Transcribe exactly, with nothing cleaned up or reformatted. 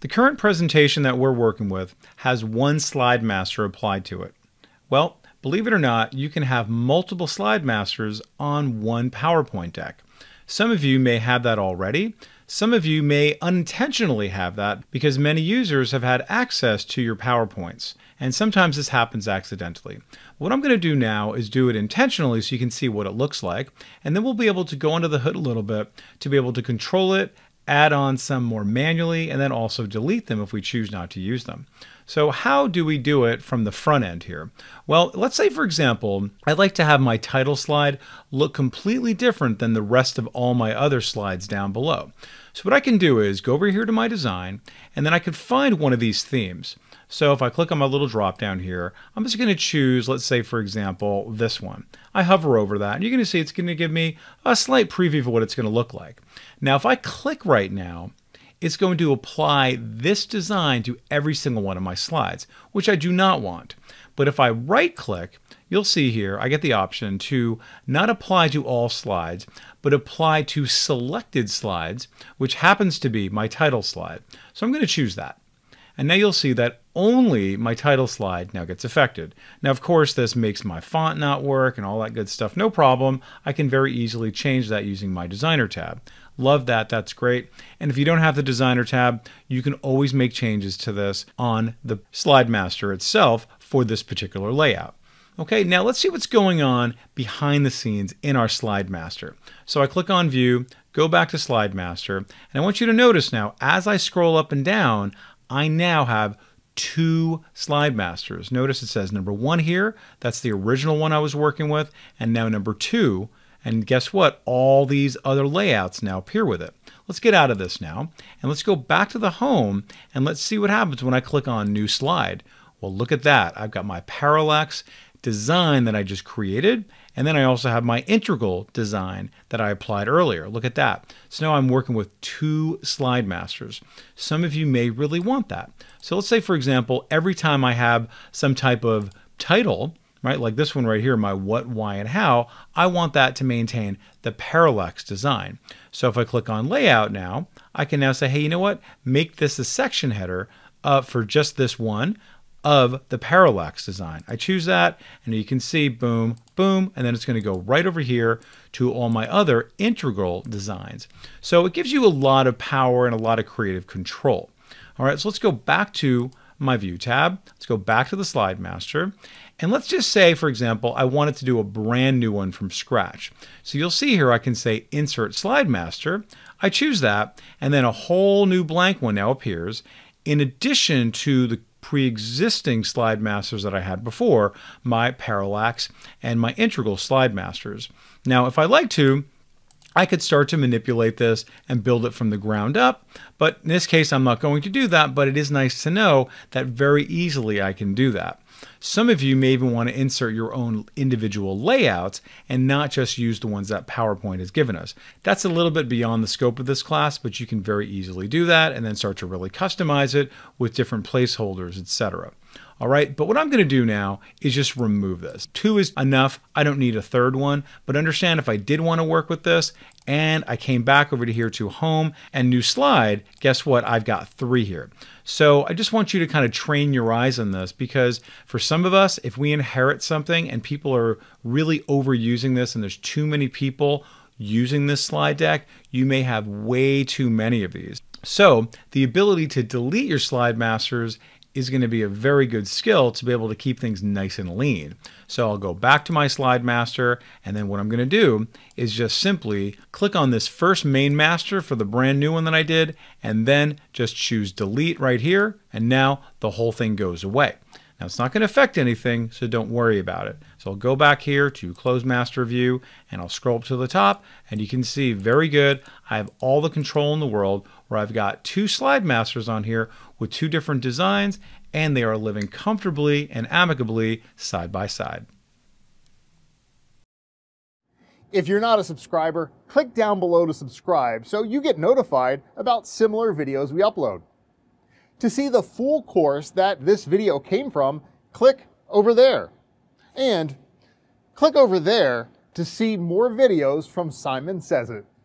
The current presentation that we're working with has one Slide Master applied to it. Well, believe it or not, you can have multiple Slide Masters on one PowerPoint deck. Some of you may have that already. Some of you may unintentionally have that because many users have had access to your PowerPoints, and sometimes this happens accidentally. What I'm going to do now is do it intentionally so you can see what it looks like, and then we'll be able to go under the hood a little bit to be able to control it, add on some more manually, and then also delete them if we choose not to use them. So how do we do it from the front end here? Well, let's say, for example, I'd like to have my title slide look completely different than the rest of all my other slides down below. So what I can do is go over here to my design, and then I could find one of these themes. So if I click on my little drop down here, I'm just going to choose, let's say, for example, this one. I hover over that, and you're going to see it's going to give me a slight preview of what it's going to look like. Now, if I click right now, it's going to apply this design to every single one of my slides, which I do not want. But if I right-click, you'll see here I get the option to not apply to all slides, but apply to selected slides, which happens to be my title slide. So I'm going to choose that. And now you'll see that only my title slide now gets affected. Now, of course, this makes my font not work and all that good stuff. No problem. I can very easily change that using my Designer tab. Love that. That's great. And if you don't have the Designer tab, you can always make changes to this on the Slide Master itself for this particular layout. Okay, now let's see what's going on behind the scenes in our Slide Master. So I click on View, go back to Slide Master, and I want you to notice now, as I scroll up and down, I now have two Slide Masters. Notice it says number one here, that's the original one I was working with, and now number two, and guess what? All these other layouts now appear with it. Let's get out of this now, and let's go back to the home, and let's see what happens when I click on New Slide. Well, look at that. I've got my parallax design that I just created, and then I also have my integral design that I applied earlier. Look at that. So now I'm working with two Slide Masters. Some of you may really want that. So let's say, for example, every time I have some type of title, right, like this one right here, my what, why, and how, I want that to maintain the parallax design. So if I click on Layout now, I can now say, hey, you know what? Make this a section header uh, for just this one of the parallax design. I choose that, and you can see, boom, boom, and then it's going to go right over here to all my other integral designs. So it gives you a lot of power and a lot of creative control. All right, so let's go back to my View tab. Let's go back to the Slide Master. And let's just say, for example, I wanted to do a brand new one from scratch. So you'll see here I can say Insert Slide Master. I choose that, and then a whole new blank one now appears in addition to the pre-existing Slide Masters that I had before, my parallax and my integral Slide Masters. Now, if I like to, I could start to manipulate this and build it from the ground up, but in this case, I'm not going to do that, but it is nice to know that very easily I can do that. Some of you may even want to insert your own individual layouts and not just use the ones that PowerPoint has given us. That's a little bit beyond the scope of this class, but you can very easily do that and then start to really customize it with different placeholders, et cetera. All right, but what I'm going to do now is just remove this. Two is enough. I don't need a third one, but understand if I did want to work with this and I came back over to here to Home and New Slide, guess what? I've got three here. So I just want you to kind of train your eyes on this because for some of us, if we inherit something and people are really overusing this and there's too many people using this slide deck, you may have way too many of these. So the ability to delete your Slide Masters is going to be a very good skill to be able to keep things nice and lean. So I'll go back to my Slide Master, and then what I'm going to do is just simply click on this first main master for the brand new one that I did, and then just choose delete right here, and now the whole thing goes away. Now it's not going to affect anything, so don't worry about it. So I'll go back here to Close Master View, and I'll scroll up to the top, and you can see, very good, I have all the control in the world where I've got two Slide Masters on here with two different designs, and they are living comfortably and amicably side by side. If you're not a subscriber, click down below to subscribe so you get notified about similar videos we upload. To see the full course that this video came from, click over there. And click over there to see more videos from Simon Sez I T.